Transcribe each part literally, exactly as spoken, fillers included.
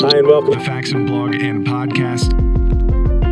Hi, and welcome to Faxon Blog and Podcast.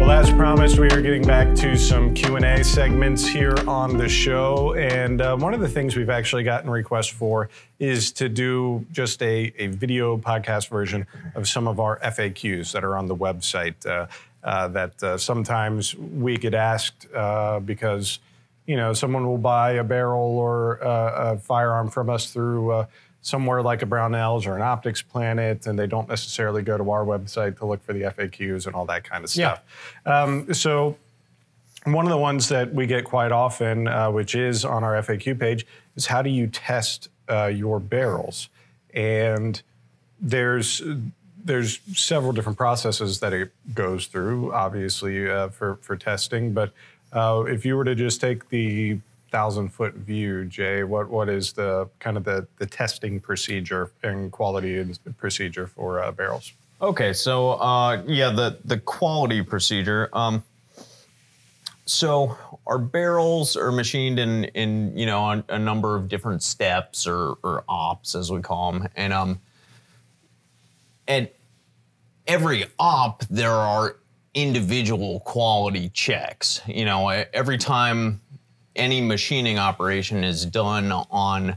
Well, as promised, we are getting back to some Q and A segments here on the show. And uh, one of the things we've actually gotten requests for is to do just a, a video podcast version of some of our F A Qs that are on the website uh, uh, that uh, sometimes we get asked uh, because, you know, someone will buy a barrel or uh, a firearm from us through uh, somewhere like a Brownells or an Optics Planet, and they don't necessarily go to our website to look for the F A Qs and all that kind of stuff. Yeah. Um, so one of the ones that we get quite often, uh, which is on our F A Q page, is how do you test uh, your barrels? And there's there's several different processes that it goes through, obviously, uh, for, for testing. But uh, if you were to just take the thousand foot view, Jay, what what is the kind of the the testing procedure and quality and procedure for uh, barrels? Okay, so uh, yeah, the the quality procedure. Um, so our barrels are machined in in you know a, a number of different steps or or ops, as we call them, and um and every op there are individual quality checks. You know, every time any machining operation is done on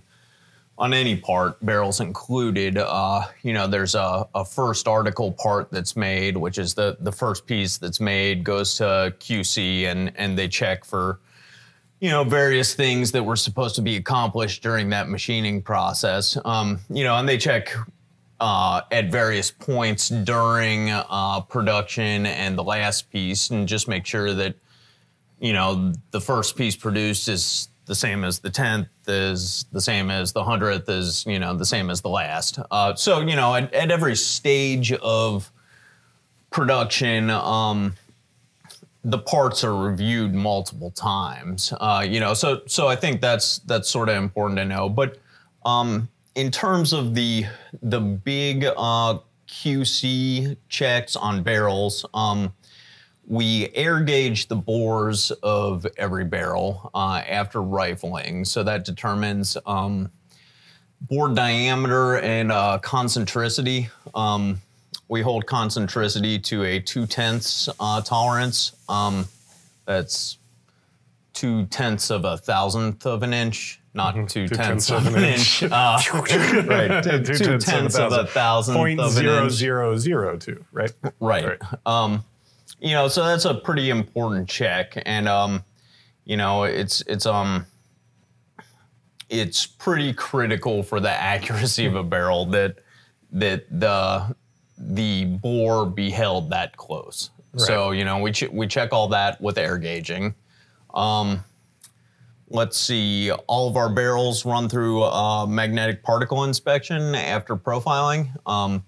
on any part, barrels included. Uh, you know, there's a, a first article part that's made, which is the the first piece that's made, goes to Q C, and and they check for, you know, various things that were supposed to be accomplished during that machining process. Um, you know, and they check uh, at various points during uh, production and the last piece, and just make sure that, you know, the first piece produced is the same as the tenth, is the same as the hundredth, is, you know, the same as the last. Uh, so, you know, at, at every stage of production, um, the parts are reviewed multiple times. Uh, you know, so so I think that's that's sort of important to know. But um, in terms of the the big uh, Q C checks on barrels, um, we air gauge the bores of every barrel uh, after rifling. So that determines um, bore diameter and uh, concentricity. Um, we hold concentricity to a two-tenths uh, tolerance. Um, that's two-tenths of a thousandth of an inch, not mm-hmm. two-tenths two of, of an inch. inch. Uh, right, two-tenths two two of, of a thousandth Point of zero, an inch. zero, zero, two, right? Right. right. Um, You know, so that's a pretty important check, and um, you know, it's it's um, it's pretty critical for the accuracy of a barrel that that the the bore be held that close. Right. So you know, we ch we check all that with air gauging. Um, let's see, all of our barrels run through uh, magnetic particle inspection after profiling. Um,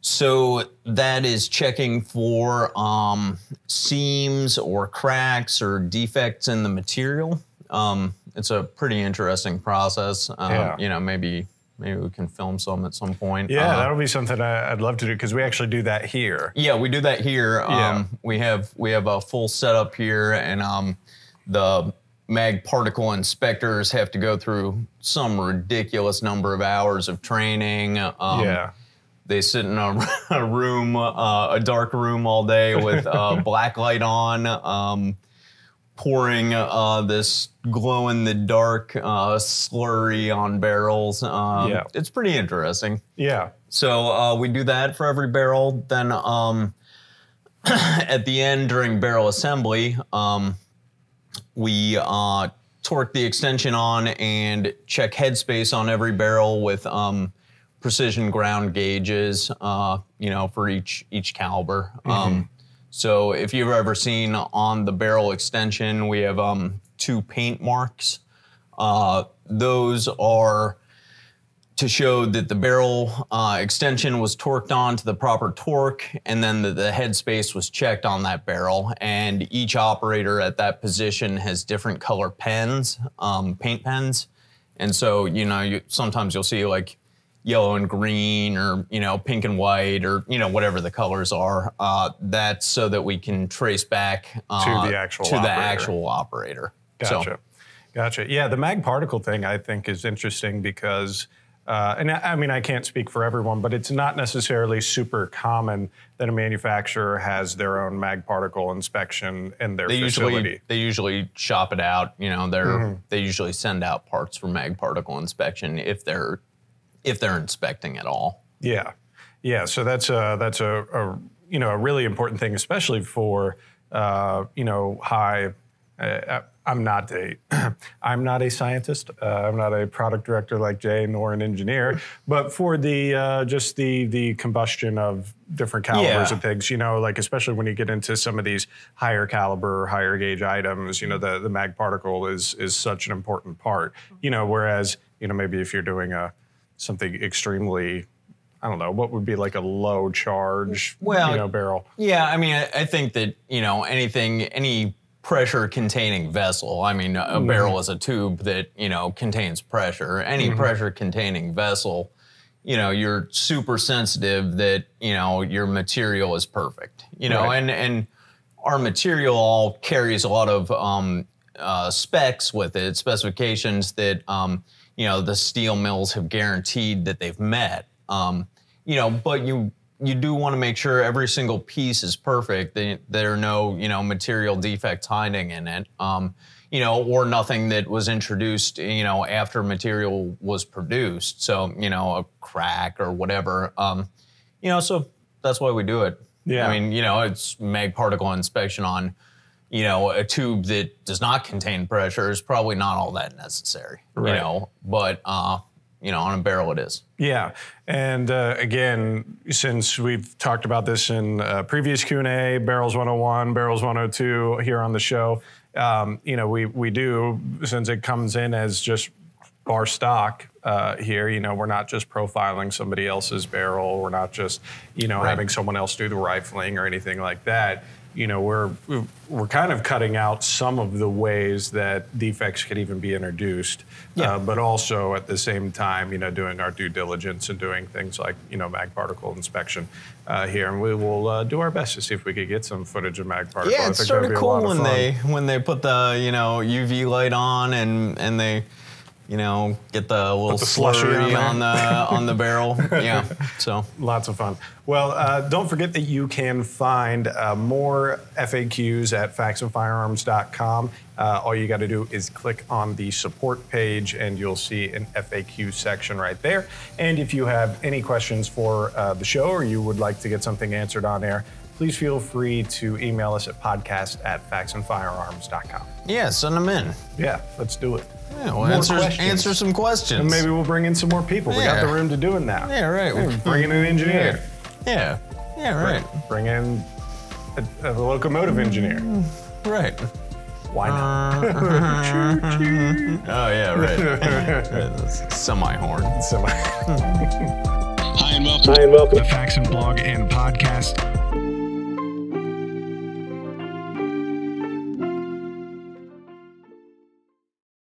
So that is checking for um, seams or cracks or defects in the material. Um, it's a pretty interesting process. Um, yeah. You know, maybe maybe we can film some at some point. Yeah, uh, that'll be something I, I'd love to do, because we actually do that here. Yeah, we do that here. Um, yeah. We have we have a full setup here, and um, the mag particle inspectors have to go through some ridiculous number of hours of training. Um, yeah. They sit in a, a room, uh, a dark room all day with uh, black light on, um, pouring uh, this glow-in-the-dark uh, slurry on barrels. Um, yeah. It's pretty interesting. Yeah. So uh, we do that for every barrel. Then um, at the end, during barrel assembly, um, we uh, torque the extension on and check headspace on every barrel with um, precision ground gauges, uh, you know, for each each caliber. Mm-hmm. um, so if you've ever seen on the barrel extension, we have um, two paint marks. Uh, those are to show that the barrel uh, extension was torqued on to the proper torque, and then the, the headspace was checked on that barrel. And each operator at that position has different color pens, um, paint pens. And so, you know, you, sometimes you'll see like yellow and green, or, you know, pink and white, or, you know, whatever the colors are. Uh, that's so that we can trace back uh, to the actual to operator. the actual operator. Gotcha, so. gotcha. Yeah, the mag particle thing I think is interesting, because Uh, and I, I mean, I can't speak for everyone, but it's not necessarily super common that a manufacturer has their own mag particle inspection in their they facility. Usually, they usually shop it out. You know, they're mm-hmm. they usually send out parts for mag particle inspection if they're if they're inspecting at all. Yeah, yeah. So that's a that's a, a you know a really important thing, especially for uh, you know high. Uh, I'm not a, I'm not a scientist. Uh, I'm not a product director like Jay, nor an engineer. But for the uh, just the the combustion of different calibers yeah. of pigs, you know, like especially when you get into some of these higher caliber, higher gauge items, you know, the the mag particle is is such an important part. You know, whereas you know maybe if you're doing a something extremely, I don't know, what would be like a low charge, well, you know, barrel. Yeah, I mean, I, I think that you know anything any. pressure-containing vessel. I mean, a mm-hmm. barrel is a tube that, you know, contains pressure. Any mm-hmm. pressure-containing vessel, you know, you're super sensitive that, you know, your material is perfect. You know, right. and, and our material all carries a lot of um, uh, specs with it, specifications that, um, you know, the steel mills have guaranteed that they've met. Um, you know, but you... you do want to make sure every single piece is perfect. They, there are no, you know, material defects hiding in it, um, you know, or nothing that was introduced, you know, after material was produced. So, you know, a crack or whatever, um, you know, so that's why we do it. Yeah. I mean, you know, it's mag particle inspection on, you know, a tube that does not contain pressure is probably not all that necessary, right. you know, but, uh, you know, on a barrel it is. Yeah, and uh, again, since we've talked about this in uh, previous Q and A, Barrels one oh one, Barrels one oh two here on the show, um, you know, we, we do, since it comes in as just our stock uh, here, you know, we're not just profiling somebody else's barrel, we're not just, you know, right. having someone else do the rifling or anything like that. You know, we're we're kind of cutting out some of the ways that defects could even be introduced, yeah. uh, but also at the same time, you know, doing our due diligence and doing things like, you know, mag particle inspection uh, here. And we will uh, do our best to see if we could get some footage of mag particle. Yeah, it's sort of cool when they when they put the, you know, U V light on and and they, you know, get the little the slurry on the on the barrel. Yeah, so lots of fun. Well, uh, don't forget that you can find uh, more F A Qs at faxon firearms dot com. Uh, all you got to do is click on the support page and you'll see an F A Q section right there. And if you have any questions for uh, the show or you would like to get something answered on air, please feel free to email us at podcast at faxon firearms dot com. Yeah, send them in. Yeah, let's do it. Yeah, we'll answer, answer some questions. And maybe we'll bring in some more people. Yeah. We got the room to do it now. Yeah, right. We're bringing an engineer. Yeah, yeah, yeah right. Bring, bring in a, a locomotive engineer. Right. Why not? Uh, choo-choo. Oh, yeah, right. Semi-horn. Semi-horn. Hi and welcome. Hi and welcome. The Faxon Blog and Podcast.